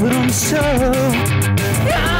but I'm so